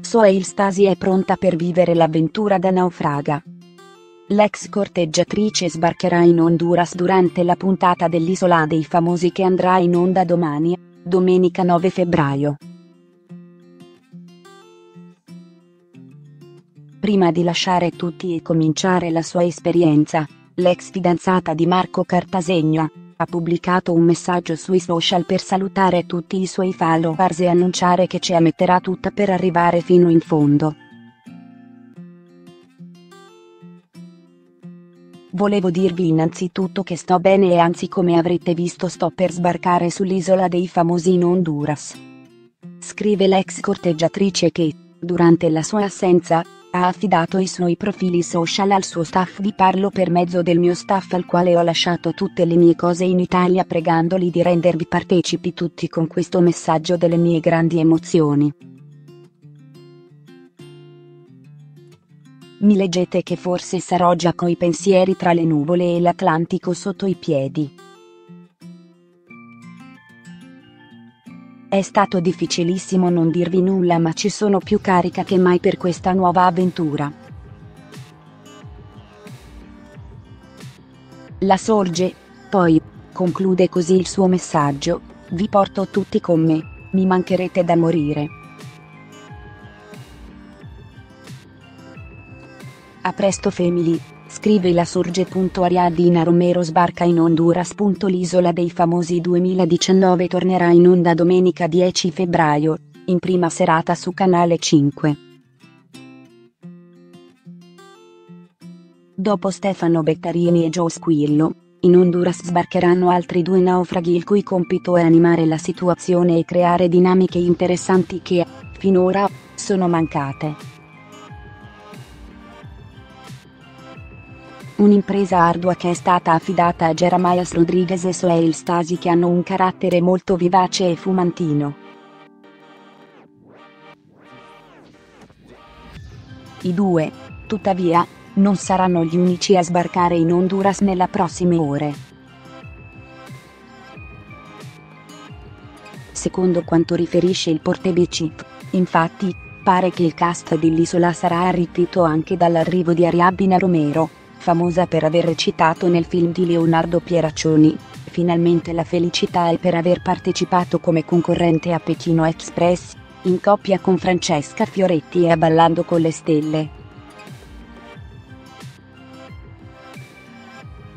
Soleil Stasi è pronta per vivere l'avventura da naufraga. L'ex corteggiatrice sbarcherà in Honduras durante la puntata dell'Isola dei Famosi che andrà in onda domani, domenica 9 febbraio. Prima di lasciare tutti e cominciare la sua esperienza, l'ex fidanzata di Marco Cartasegna ha pubblicato un messaggio sui social per salutare tutti i suoi followers e annunciare che ce la metterà tutta per arrivare fino in fondo. Volevo dirvi innanzitutto che sto bene e anzi, come avrete visto, sto per sbarcare sull'Isola dei Famosi in Honduras. Scrive l'ex corteggiatrice che, durante la sua assenza, ha affidato i suoi profili social al suo staff. Vi parlo per mezzo del mio staff, al quale ho lasciato tutte le mie cose in Italia, pregandoli di rendervi partecipi tutti con questo messaggio delle mie grandi emozioni. Mi leggete che forse sarò già coi pensieri tra le nuvole e l'Atlantico sotto i piedi. È stato difficilissimo non dirvi nulla, ma ci sono più carica che mai per questa nuova avventura. La Sorge, poi, conclude così il suo messaggio: vi porto tutti con me, mi mancherete da morire. A presto family, scrive la Sorge. Ariadna Romero sbarca in Honduras. L'Isola dei Famosi 2019 tornerà in onda domenica 10 febbraio, in prima serata su canale 5. Dopo Stefano Bettarini e Joe Squillo, in Honduras sbarcheranno altri due naufraghi il cui compito è animare la situazione e creare dinamiche interessanti che, finora, sono mancate. Un'impresa ardua che è stata affidata a Jeremias Rodriguez e Soleil Stasi, che hanno un carattere molto vivace e fumantino. I due, tuttavia, non saranno gli unici a sbarcare in Honduras nelle prossime ore. Secondo quanto riferisce il portale Bitchyf, infatti, pare che il cast dell'isola sarà arricchito anche dall'arrivo di Ariadna Romero, famosa per aver recitato nel film di Leonardo Pieraccioni, Finalmente la felicità, e per aver partecipato come concorrente a Pechino Express, in coppia con Francesca Fioretti, e a Ballando con le Stelle.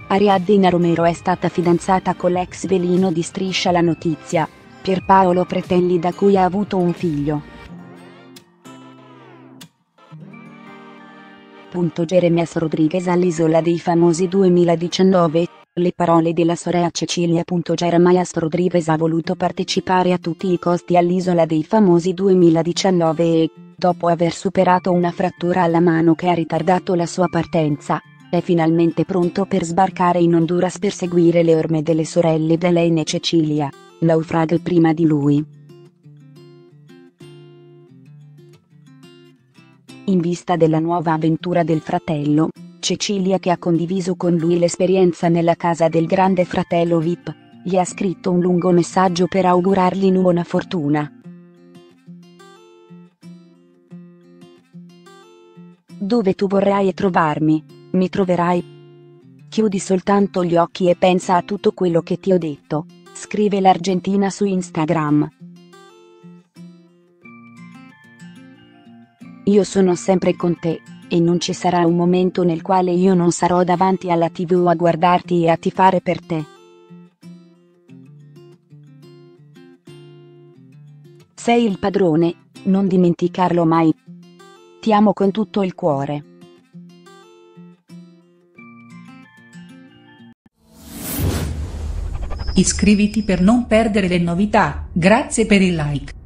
Ariadna Romero è stata fidanzata con l'ex velino di Striscia La Notizia, Pierpaolo Pretelli, da cui ha avuto un figlio. Jeremias Rodriguez all'Isola dei Famosi 2019, le parole della sorella Cecilia. Jeremias Rodriguez ha voluto partecipare a tutti i costi all'Isola dei Famosi 2019 e, dopo aver superato una frattura alla mano che ha ritardato la sua partenza, è finalmente pronto per sbarcare in Honduras per seguire le orme delle sorelle Elaine e Cecilia, naufraghe prima di lui. In vista della nuova avventura del fratello, Cecilia, che ha condiviso con lui l'esperienza nella casa del Grande Fratello Vip, gli ha scritto un lungo messaggio per augurargli buona fortuna. Dove tu vorrai trovarmi, mi troverai. Chiudi soltanto gli occhi e pensa a tutto quello che ti ho detto, scrive l'argentina su Instagram. Io sono sempre con te, e non ci sarà un momento nel quale io non sarò davanti alla TV a guardarti e a tifare per te. Sei il padrone, non dimenticarlo mai. Ti amo con tutto il cuore. Iscriviti per non perdere le novità, grazie per il like.